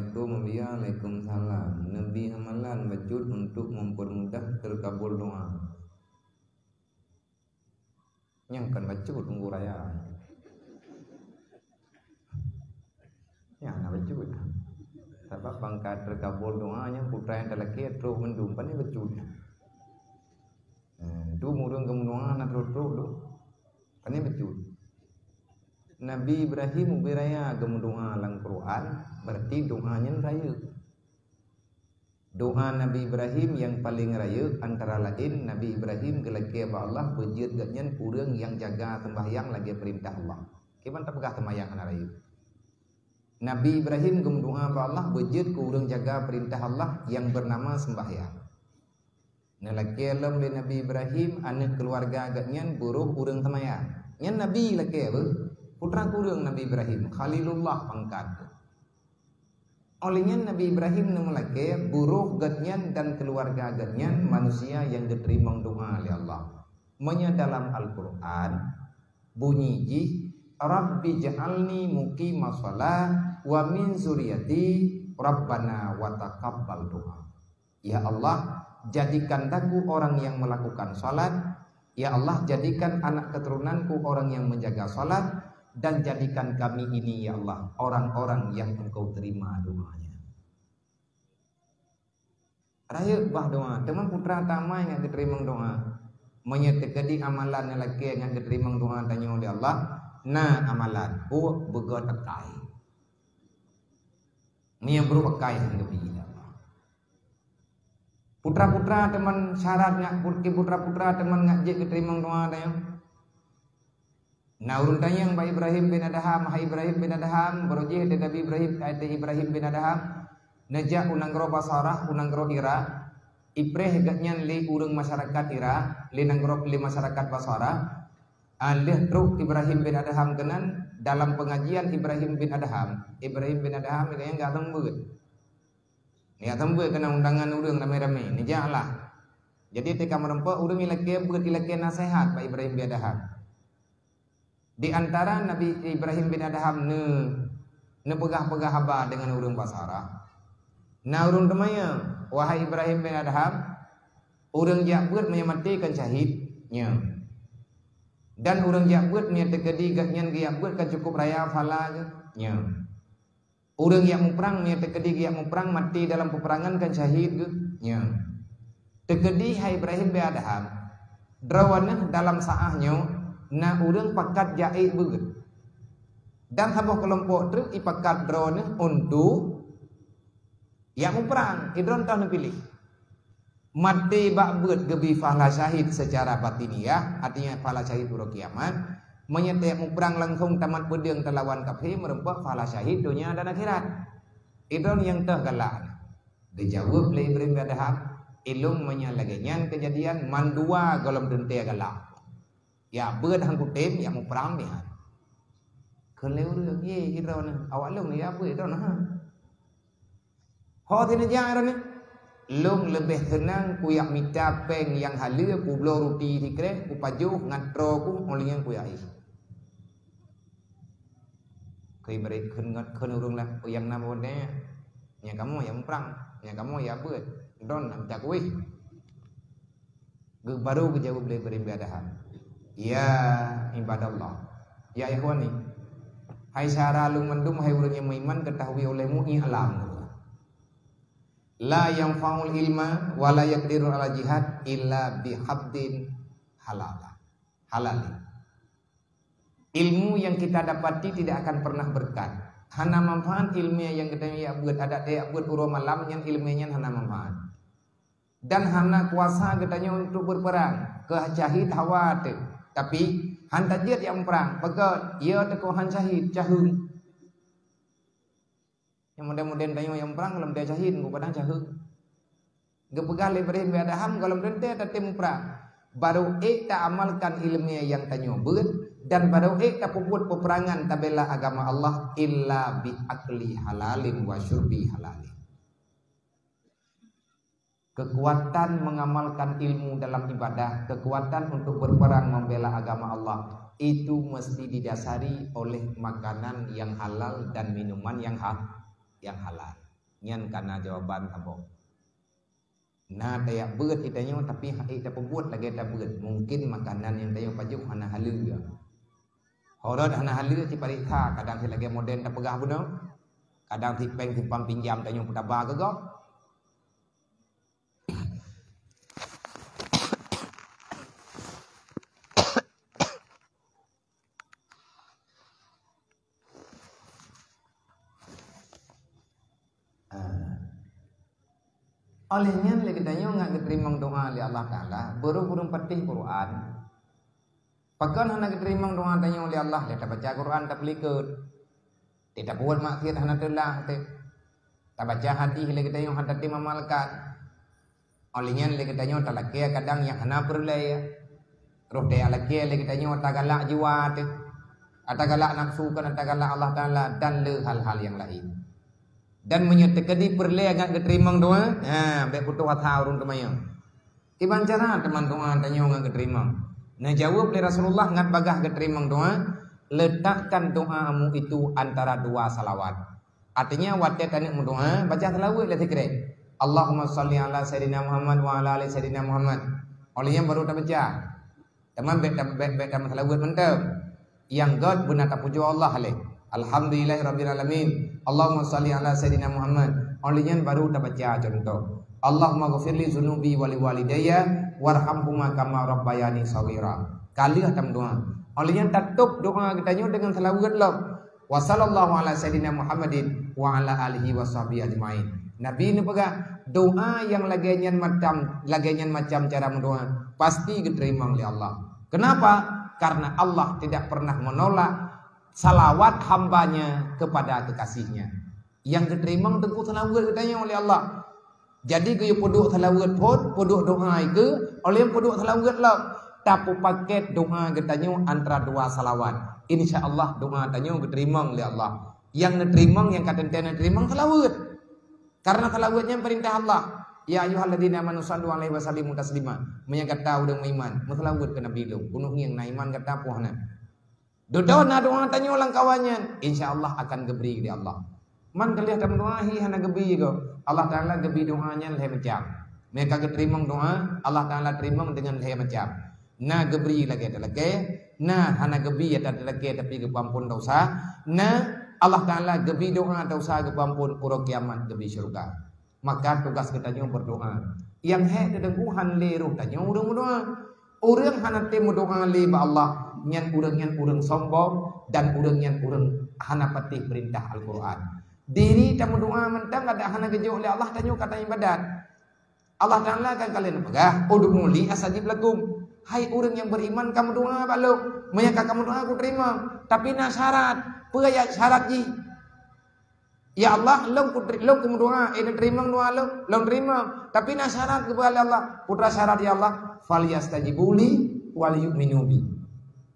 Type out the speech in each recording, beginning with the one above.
Assalamualaikum waalaikumsalam. Nabi hamalan wajud untuk mempermudah terkabul doa. Nyangkan wajud tunggu raya. Ya, nak wajud. Sebab pangkat terkabul doanya putra yang terlaki terus mendumpannya wajud. Tu murung kemunuan nak terus tu. Kan wajud. Nabi Ibrahim beraya agama doa Al-Qur'an, berarti doanya raya. Doa Nabi Ibrahim yang paling raya antara lain Nabi Ibrahim kelaki Allah berjid ganyan kurang yang jaga sembahyang lagi perintah Allah. Kiman tapegah sembahyang anak raya. Nabi Ibrahim gem doa Allah berjid kurang jaga perintah Allah yang bernama sembahyang. Nelaki alam oleh Nabi Ibrahim anak keluarga ganyan buruk kurang sembahyang. Nyan Nabi laki apa? Putra kurang Nabi Ibrahim Khalilullah pangkat. Olehnya Nabi Ibrahim melake buruh gadnyan dan keluarga gadnyan manusia yang diterima doa oleh Allah. Menya dalam Al-Qur'an bunyi ji Rabbi ja'alni muqimas shalah wa min zuriyati Rabbana wa taqabbal doa. Ya Allah, jadikan aku orang yang melakukan salat. Ya Allah, jadikan anak keturunanku orang yang menjaga salat. Dan jadikan kami ini ya Allah orang-orang yang engkau terima doanya. Raya bah doa teman putra tamai yang diterima doa. Menyetekadi amalan lelaki yang diterima doa tanya oleh Allah. Nah amalan buat begot akai. Ni yang berupa kai yang diberi Allah. Putra-putra teman syarat ngak putra-putra teman ngaji diterima doa tanya. Nah urun tanya yang Pak Ibrahim bin Adham, Pak Ibrahim bin Adham, berojeh dari Nabi Ibrahim, ada Ibrahim bin Adham, najah unangro basarah, unangro ira, ipreh gatnya le urung masyarakat ira, le nangro le masyarakat basarah, alih truk Ibrahim bin Adham kenan dalam pengajian Ibrahim bin Adham itu yang nggak tembut kena undangan urung ramai-ramai, najah lah. Jadi tika merempok urung ilake buat ilake nasihat Pak Ibrahim bin Adham. Di antara Nabi Ibrahim bin Adham ne pegah-pegah haba dengan urung basara. Na urung temaya, wahai Ibrahim bin Adham, urung jabuat menyematikan syahidnya. Dan urung jabuat menyetekedi gaknyan giabuat kan cukup raya falanya. Urung yang memperang menyetekedi giak memperang mati dalam peperangan kan syahidnya. Tekedi hai Ibrahim bin Adham, drawanah dalam saahnya. Nah urang pakat jai beget. Dan habah kelompok truk ipakat drone untuk yang memperang, idron tahu dipilih. Mati bak beget gebi fala syahid secara batiniah, artinya fala syahid uro kiamat, menyetek memperang langsung tamat pedang terlawan kafir merempah fala syahid dunia dan akhirat. Idron yang teh galak. Dijawab oleh Ibrahim bin Adham, ilung menyalagian kejadian mandua golom dentia galak. Ya beud hang kutem ya memperang ni han. Keleu reung ye hidron awak lung ya beud don ha. Ho tin jang ron ni. Lung lebih tenang ku yak mita peng yang haleu ku blo roti dikre ku pajuh ngatro ku olingan ku ai. Kei break khun ngat khun urung lah yang namon ne. Nya kamu yang perang, nya kamu ya beud. Don nak tak weh. Ge baru ke jawab le beribadah. Ya ibadallah. Ya ikhwani. Hai syara lu mendum hai urang yang beriman ketahui olehmu ini alam. La yang faul ilma wa la yaqdiru ala jihad illa bihabdin halala. Halal. Ilmu yang kita dapati tidak akan pernah berkat. Hana manfaat ilmu yang kita ya buat ada dia buat urang malam yang ilmunya hana manfaat. Dan hana kuasa katanya untuk berperang ke syahid hawatir. Tapi han tajid yang perang pegat ia tekohan syahid cahung. Yang mudah-mudahan tanya yang perang kalau dia syahid ku padang cahung. Gepegah Ibrahim bin Adham kalau dia tatim perang. Baru tak amalkan ilmunya yang tanya berat dan baru tak puput peperangan tabela agama Allah illa bi akli halalin wa syurbi halalin. Kekuatan mengamalkan ilmu dalam ibadah, kekuatan untuk berperang membela agama Allah itu mesti didasari oleh makanan yang halal dan minuman yang halal. nyan kana jawaban kamu. Nah tayak berat itanya, tapi kita perbuat lagi tak berat. Mungkin makanan yang tayak pajuk hana halil ya. Horor hana halil si parikha, kadang si lagi modern tak pegah pun. Kadang si peng si pam pinjam tanya petaba ke kau. Olehnya lagi tanya nggak keterima doa oleh Allah Ta'ala buru-buru patih Quran. Pakan hana keterima doa tanya oleh Allah, dia tak baca Quran tak pelikut. Tidak buat maksiat hana telah tak baca hati lagi tanya hana terima malaikat. Olehnya lagi tanya tak laki kadang yang hana berlaya. Roh dia laki lagi tanya tak galak jiwa tu. Tak galak nafsu kan tak galak Allah Ta'ala dan le hal-hal yang lain. Dan menyatakan di perle agak keterima doa. Nah, baik putu kata urung temanya. Tiban cara teman-teman tanya orang keterima. Nah, jawab oleh Rasulullah ngat bagah keterima doa. Letakkan doamu itu antara dua salawat. Artinya waktu tanya doa baca salawat lah sekre. Allahumma salli ala Sayyidina Muhammad wa ala ali Sayyidina Muhammad. Olehnya baru tak baca. Teman baik salawat mantap. Yang God benar tak puji Allah leh. Alhamdulillah Rabbil Alamin. Allahumma salli ala Sayyidina Muhammad. Olehnya baru tak baca contoh. Allahumma gufirli zunubi wali walidayah warhamhuma kama rabbayani shaghira. Kali atam doa. Olehnya tutup doa kita dengan selawat lah. Wasallallahu ala Sayyidina Muhammadin wa ala alihi washabihi ajmain. Nabi ni pegang doa yang lagian macam cara mendoa pasti diterima oleh Allah. Kenapa? Karena Allah tidak pernah menolak salawat hambanya kepada kekasihnya. Yang diterima tengku salawat katanya oleh Allah. Jadi ke puduk salawat pun puduk doa ke oleh puduk salawat lah. Tapi paket doa katanya antara dua salawat. Insyaallah doa katanya diterima oleh Allah. Yang diterima yang katentena diterima salawat. Karena salawatnya perintah Allah. Ya ayyuhalladzina amanu sallu alaihi wa sallimu taslima. Menyangkata udang iman, salawat ke Nabi lu. Kuno yang na iman kata puhana. Doa na doa tanya orang kawannya, insyaallah akan gebri di Allah. Man kelih dalam doa hi hana gebri go. Allah Ta'ala gebri doanya leh macam. Mereka keterima doa, Allah Ta'ala terima dengan leh macam. Na gebri lagi. Na hana gebri ya lagi tapi kepampun dosa. Na Allah Ta'ala gebri doa dosa kepampun pura kiamat gebri syurga. Maka tugas kita nyu berdoa. Yang hek dedengkuhan le ruh tanya urang doa. Urang hana temu doa le ba Allah. Nyan urang sombong dan urang hana patih perintah Al-Qur'an. Diri tamu doa mentang kada hana gejo oleh Allah tanyo kata ibadat. Allah Ta'ala kan kalian pegah udmu li asajib lakum. Hai urang yang beriman kamu doa balo, menyangka kamu doa aku terima, tapi na syarat, pegaya syarat ji. Ya Allah, long kamu doa, terima doa long terima, tapi na syarat kepada Allah. Putra syarat ya Allah, fal yastajibuli wal yu'minu bi.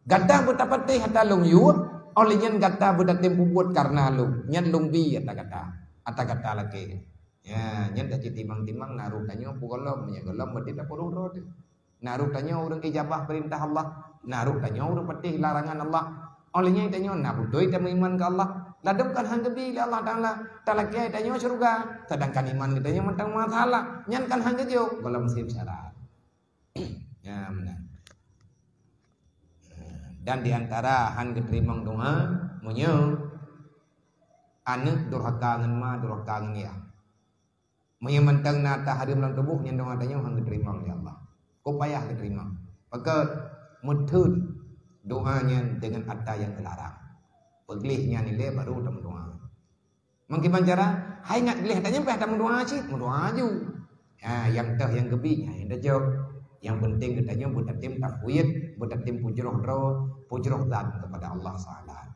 Gata betapatih hata lung yu olehnya gata bedatim puput karena lung nyan lung bi kata lagi ya nyan dah timang naruh tanya pukolom nya golom betina pororo naruh tanya urang ijabah perintah Allah naruh tanya urang patih larangan Allah olehnya tanya na budoi temu iman ke Allah ladungkan hanggebi li Allah Ta'ala talakai tanya surga sedangkan iman kita nya mentang masalah nyan kan hanggejo golom sim syarat ya benar. Dan diantara han keterimang doa munyo anak durhaka ngan ma durhaka ngan ya munyo mentang nata hadir dalam tubuh nyen doa tanya han keterimang ya Allah ko payah keterimang pakat mudhud doanya dengan atta yang dilarang peglihnya nilai baru dalam doa mangkiman cara hai ngat glih tanya peh dalam doa cik doa ju ya yang teh yang gebinya yang dejo yang penting katanya buat tim takwid, buat tim pujroh dan kepada Allah Ta'ala.